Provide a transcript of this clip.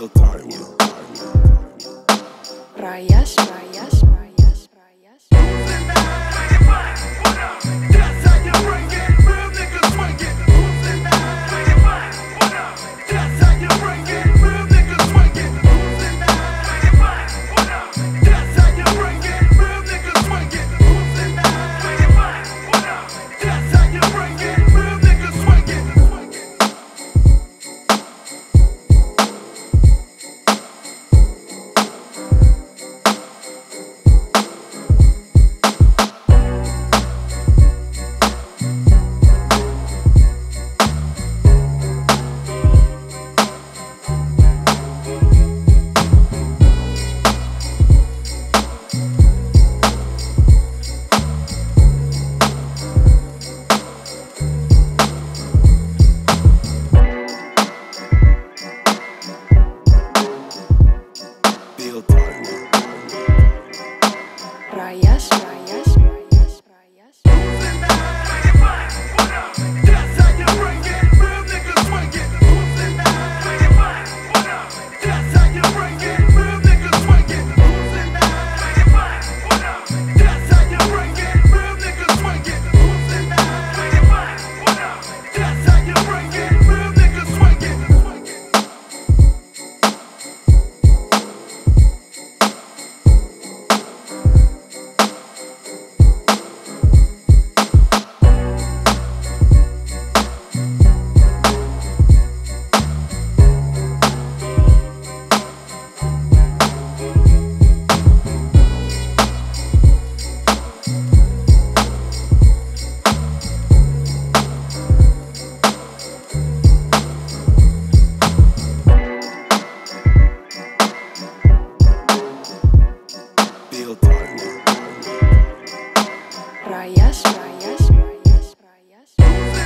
real time. Raias, Raias, Raias, Raias. Raias, Raias, Raias, Raias. Raias, Raias, Raias, Raias.